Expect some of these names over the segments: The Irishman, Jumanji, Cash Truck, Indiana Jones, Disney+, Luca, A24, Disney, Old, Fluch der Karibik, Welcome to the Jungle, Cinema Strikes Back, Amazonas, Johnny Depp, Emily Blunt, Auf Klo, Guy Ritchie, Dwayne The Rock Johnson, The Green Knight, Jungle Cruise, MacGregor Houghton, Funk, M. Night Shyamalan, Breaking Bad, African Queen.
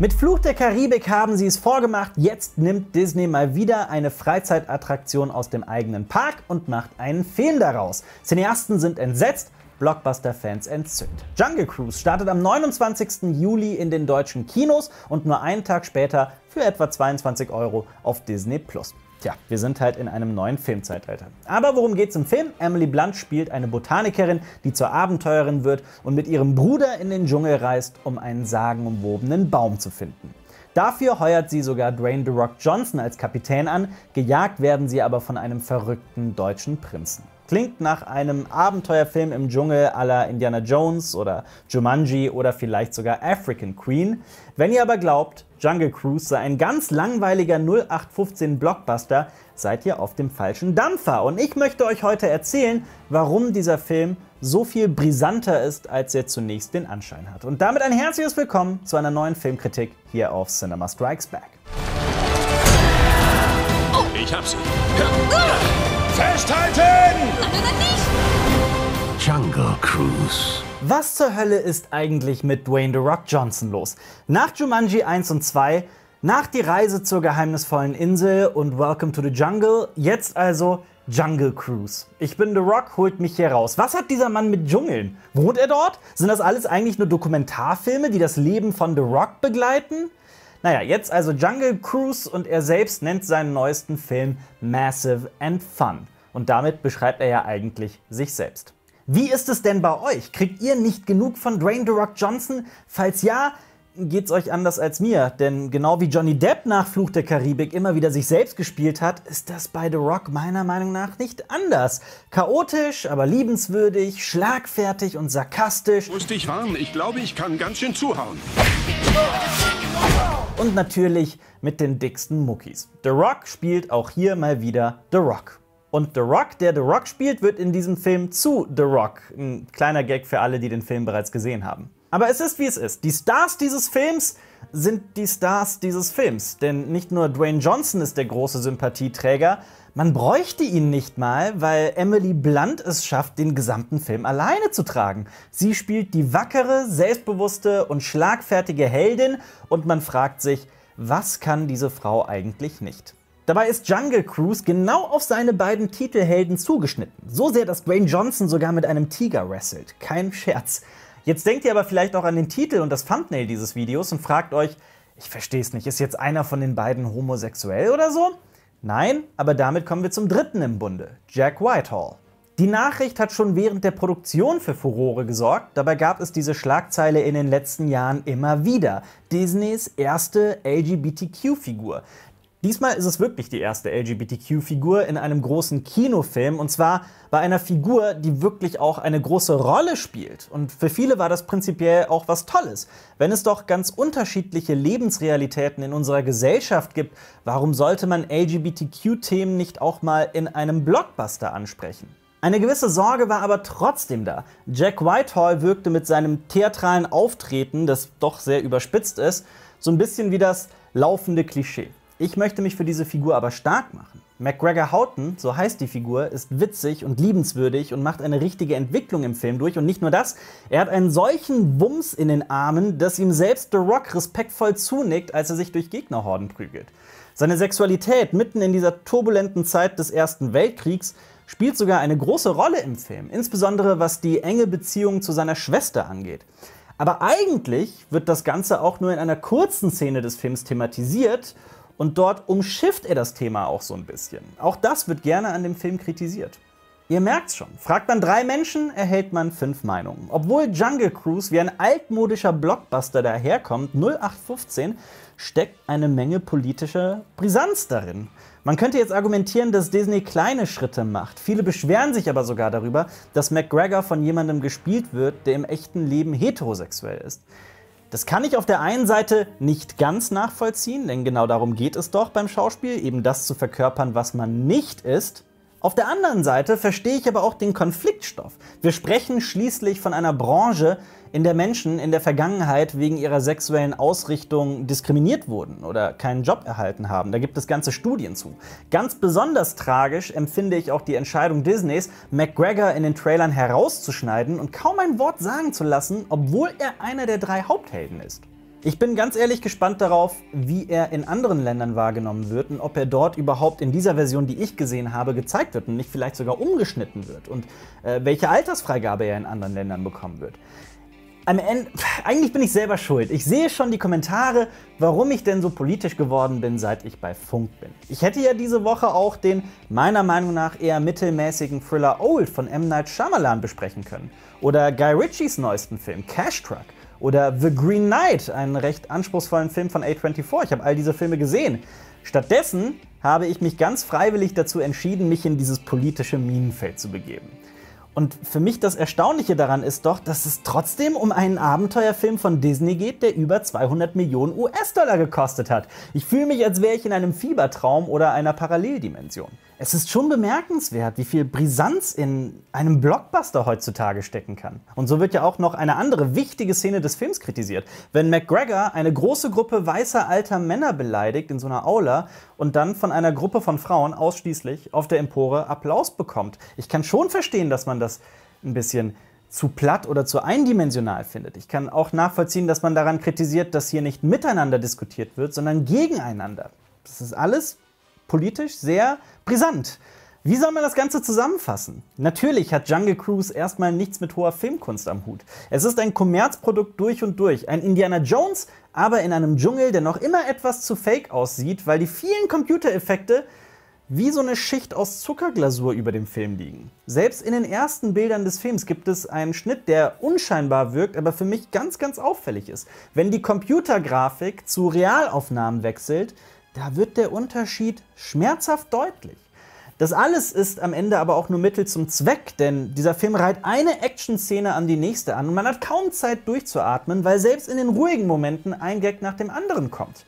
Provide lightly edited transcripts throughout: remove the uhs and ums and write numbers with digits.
Mit Fluch der Karibik haben sie es vorgemacht, jetzt nimmt Disney mal wieder eine Freizeitattraktion aus dem eigenen Park und macht einen Film daraus. Cineasten sind entsetzt, Blockbuster-Fans entzückt. Jungle Cruise startet am 29. Juli in den deutschen Kinos und nur einen Tag später für etwa 22 € auf Disney+. Tja, wir sind halt in einem neuen Filmzeitalter. Aber worum geht's im Film? Emily Blunt spielt eine Botanikerin, die zur Abenteurerin wird und mit ihrem Bruder in den Dschungel reist, um einen sagenumwobenen Baum zu finden. Dafür heuert sie sogar Dwayne The Rock Johnson als Kapitän an, gejagt werden sie aber von einem verrückten deutschen Prinzen. Klingt nach einem Abenteuerfilm im Dschungel à la Indiana Jones oder Jumanji oder vielleicht sogar African Queen. Wenn ihr aber glaubt, Jungle Cruise sei ein ganz langweiliger 0815 Blockbuster, seid ihr auf dem falschen Dampfer. Und ich möchte euch heute erzählen, warum dieser Film so viel brisanter ist, als er zunächst den Anschein hat. Und damit ein herzliches Willkommen zu einer neuen Filmkritik hier auf Cinema Strikes Back. Oh, ich hab sie. Festhalten! Nicht. Jungle Cruise. Was zur Hölle ist eigentlich mit Dwayne The Rock Johnson los? Nach Jumanji 1 und 2, nach Die Reise zur geheimnisvollen Insel und Welcome to the Jungle, jetzt also Jungle Cruise. Ich bin The Rock, holt mich hier raus. Was hat dieser Mann mit Dschungeln? Wohnt er dort? Sind das alles eigentlich nur Dokumentarfilme, die das Leben von The Rock begleiten? Naja, jetzt also Jungle Cruise und er selbst nennt seinen neuesten Film Massive and Fun. Und damit beschreibt er ja eigentlich sich selbst. Wie ist es denn bei euch? Kriegt ihr nicht genug von Dwayne The Rock Johnson? Falls ja, geht's euch anders als mir. Denn genau wie Johnny Depp nach Fluch der Karibik immer wieder sich selbst gespielt hat, ist das bei The Rock meiner Meinung nach nicht anders. Chaotisch, aber liebenswürdig, schlagfertig und sarkastisch. Muss dich warnen, ich glaube, ich kann ganz schön zuhauen. Und natürlich mit den dicksten Muckis. The Rock spielt auch hier mal wieder The Rock. Und The Rock, der The Rock spielt, wird in diesem Film zu The Rock. Ein kleiner Gag für alle, die den Film bereits gesehen haben. Aber es ist, wie es ist. Die Stars dieses Films sind die Stars dieses Films. Denn nicht nur Dwayne Johnson ist der große Sympathieträger, man bräuchte ihn nicht mal, weil Emily Blunt es schafft, den gesamten Film alleine zu tragen. Sie spielt die wackere, selbstbewusste und schlagfertige Heldin und man fragt sich, was kann diese Frau eigentlich nicht? Dabei ist Jungle Cruise genau auf seine beiden Titelhelden zugeschnitten. So sehr, dass Dwayne Johnson sogar mit einem Tiger wrestelt. Kein Scherz. Jetzt denkt ihr aber vielleicht auch an den Titel und das Thumbnail dieses Videos und fragt euch, ich versteh's nicht, ist jetzt einer von den beiden homosexuell oder so? Nein, aber damit kommen wir zum dritten im Bunde, Jack Whitehall. Die Nachricht hat schon während der Produktion für Furore gesorgt, dabei gab es diese Schlagzeile in den letzten Jahren immer wieder. Disneys erste LGBTQ-Figur. Diesmal ist es wirklich die erste LGBTQ-Figur in einem großen Kinofilm und zwar bei einer Figur, die wirklich auch eine große Rolle spielt. Und für viele war das prinzipiell auch was Tolles. Wenn es doch ganz unterschiedliche Lebensrealitäten in unserer Gesellschaft gibt, warum sollte man LGBTQ-Themen nicht auch mal in einem Blockbuster ansprechen? Eine gewisse Sorge war aber trotzdem da. Jack Whitehall wirkte mit seinem theatralen Auftreten, das doch sehr überspitzt ist, so ein bisschen wie das laufende Klischee. Ich möchte mich für diese Figur aber stark machen. MacGregor Houghton, so heißt die Figur, ist witzig und liebenswürdig und macht eine richtige Entwicklung im Film durch. Und nicht nur das, er hat einen solchen Wumms in den Armen, dass ihm selbst The Rock respektvoll zunickt, als er sich durch Gegnerhorden prügelt. Seine Sexualität mitten in dieser turbulenten Zeit des Ersten Weltkriegs spielt sogar eine große Rolle im Film, insbesondere was die enge Beziehung zu seiner Schwester angeht. Aber eigentlich wird das Ganze auch nur in einer kurzen Szene des Films thematisiert. Und dort umschifft er das Thema auch so ein bisschen. Auch das wird gerne an dem Film kritisiert. Ihr merkt's schon, fragt man 3 Menschen, erhält man 5 Meinungen. Obwohl Jungle Cruise wie ein altmodischer Blockbuster daherkommt, 0815, steckt eine Menge politischer Brisanz darin. Man könnte jetzt argumentieren, dass Disney kleine Schritte macht. Viele beschweren sich aber sogar darüber, dass MacGregor von jemandem gespielt wird, der im echten Leben heterosexuell ist. Das kann ich auf der einen Seite nicht ganz nachvollziehen, denn genau darum geht es doch beim Schauspiel, eben das zu verkörpern, was man nicht ist. Auf der anderen Seite verstehe ich aber auch den Konfliktstoff. Wir sprechen schließlich von einer Branche, in der Menschen in der Vergangenheit wegen ihrer sexuellen Ausrichtung diskriminiert wurden oder keinen Job erhalten haben. Da gibt es ganze Studien zu. Ganz besonders tragisch empfinde ich auch die Entscheidung Disneys, MacGregor in den Trailern herauszuschneiden und kaum ein Wort sagen zu lassen, obwohl er einer der 3 Haupthelden ist. Ich bin ganz ehrlich gespannt darauf, wie er in anderen Ländern wahrgenommen wird und ob er dort überhaupt in dieser Version, die ich gesehen habe, gezeigt wird und nicht vielleicht sogar umgeschnitten wird und welche Altersfreigabe er in anderen Ländern bekommen wird. Am Ende, eigentlich bin ich selber schuld. Ich sehe schon die Kommentare, warum ich denn so politisch geworden bin, seit ich bei Funk bin. Ich hätte ja diese Woche auch den meiner Meinung nach eher mittelmäßigen Thriller Old von M. Night Shyamalan besprechen können. Oder Guy Ritchies neuesten Film Cash Truck. Oder The Green Knight, einen recht anspruchsvollen Film von A24. Ich habe all diese Filme gesehen. Stattdessen habe ich mich ganz freiwillig dazu entschieden, mich in dieses politische Minenfeld zu begeben. Und für mich das Erstaunliche daran ist doch, dass es trotzdem um einen Abenteuerfilm von Disney geht, der über 200 Millionen US-Dollar gekostet hat. Ich fühle mich, als wäre ich in einem Fiebertraum oder einer Paralleldimension. Es ist schon bemerkenswert, wie viel Brisanz in einem Blockbuster heutzutage stecken kann. Und so wird ja auch noch eine andere wichtige Szene des Films kritisiert. Wenn MacGregor eine große Gruppe weißer alter Männer beleidigt in so einer Aula und dann von einer Gruppe von Frauen ausschließlich auf der Empore Applaus bekommt. Ich kann schon verstehen, dass man das ein bisschen zu platt oder zu eindimensional findet. Ich kann auch nachvollziehen, dass man daran kritisiert, dass hier nicht miteinander diskutiert wird, sondern gegeneinander. Das ist alles politisch sehr brisant. Wie soll man das Ganze zusammenfassen? Natürlich hat Jungle Cruise erstmal nichts mit hoher Filmkunst am Hut. Es ist ein Kommerzprodukt durch und durch. Ein Indiana Jones, aber in einem Dschungel, der noch immer etwas zu fake aussieht, weil die vielen Computereffekte wie so eine Schicht aus Zuckerglasur über dem Film liegen. Selbst in den ersten Bildern des Films gibt es einen Schnitt, der unscheinbar wirkt, aber für mich ganz, ganz auffällig ist. Wenn die Computergrafik zu Realaufnahmen wechselt, da wird der Unterschied schmerzhaft deutlich. Das alles ist am Ende aber auch nur Mittel zum Zweck, denn dieser Film reiht eine Action-Szene an die nächste an und man hat kaum Zeit durchzuatmen, weil selbst in den ruhigen Momenten ein Gag nach dem anderen kommt.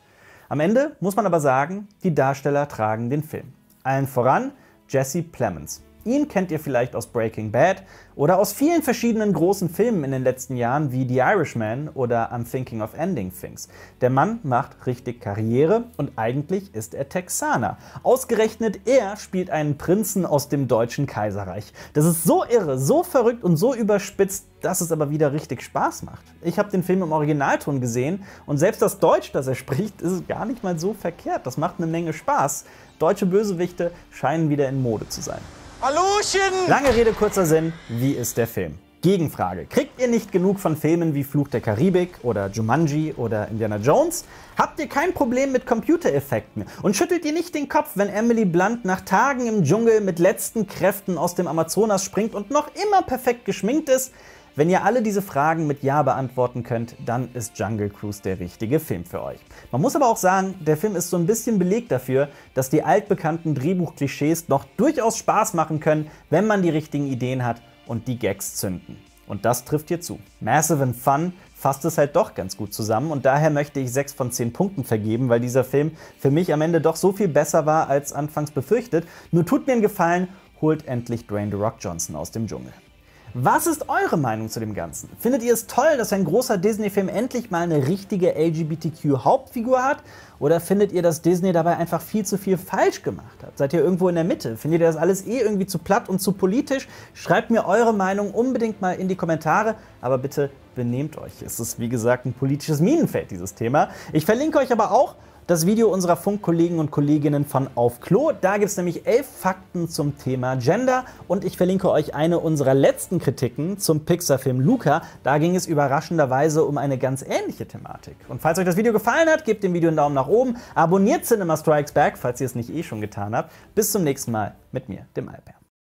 Am Ende muss man aber sagen, die Darsteller tragen den Film. Allen voran Jesse Plemons. Ihn kennt ihr vielleicht aus Breaking Bad oder aus vielen verschiedenen großen Filmen in den letzten Jahren wie The Irishman oder I'm Thinking of Ending Things. Der Mann macht richtig Karriere und eigentlich ist er Texaner. Ausgerechnet er spielt einen Prinzen aus dem Deutschen Kaiserreich. Das ist so irre, so verrückt und so überspitzt, dass es aber wieder richtig Spaß macht. Ich habe den Film im Originalton gesehen und selbst das Deutsch, das er spricht, ist gar nicht mal so verkehrt. Das macht eine Menge Spaß. Deutsche Bösewichte scheinen wieder in Mode zu sein. Hallöchen! Lange Rede, kurzer Sinn, wie ist der Film? Gegenfrage, kriegt ihr nicht genug von Filmen wie Fluch der Karibik oder Jumanji oder Indiana Jones? Habt ihr kein Problem mit Computereffekten? Und schüttelt ihr nicht den Kopf, wenn Emily Blunt nach Tagen im Dschungel mit letzten Kräften aus dem Amazonas springt und noch immer perfekt geschminkt ist? Wenn ihr alle diese Fragen mit Ja beantworten könnt, dann ist Jungle Cruise der richtige Film für euch. Man muss aber auch sagen, der Film ist so ein bisschen Beleg dafür, dass die altbekannten Drehbuchklischees noch durchaus Spaß machen können, wenn man die richtigen Ideen hat und die Gags zünden. Und das trifft hier zu. Massive and Fun fasst es halt doch ganz gut zusammen und daher möchte ich 6 von 10 Punkten vergeben, weil dieser Film für mich am Ende doch so viel besser war als anfangs befürchtet. Nur tut mir einen Gefallen, holt endlich Dwayne The Rock Johnson aus dem Dschungel. Was ist eure Meinung zu dem Ganzen? Findet ihr es toll, dass ein großer Disney-Film endlich mal eine richtige LGBTQ-Hauptfigur hat? Oder findet ihr, dass Disney dabei einfach viel zu viel falsch gemacht hat? Seid ihr irgendwo in der Mitte? Findet ihr das alles eh irgendwie zu platt und zu politisch? Schreibt mir eure Meinung unbedingt mal in die Kommentare, aber bitte benehmt euch. Es ist wie gesagt ein politisches Minenfeld, dieses Thema. Ich verlinke euch aber auch das Video unserer Funk-Kollegen und Kolleginnen von Auf Klo. Da gibt es nämlich 11 Fakten zum Thema Gender und ich verlinke euch eine unserer letzten Kritiken zum Pixar-Film Luca. Da ging es überraschenderweise um eine ganz ähnliche Thematik. Und falls euch das Video gefallen hat, gebt dem Video einen Daumen nach oben, abonniert Cinema Strikes Back, falls ihr es nicht eh schon getan habt. Bis zum nächsten Mal mit mir, dem Alper.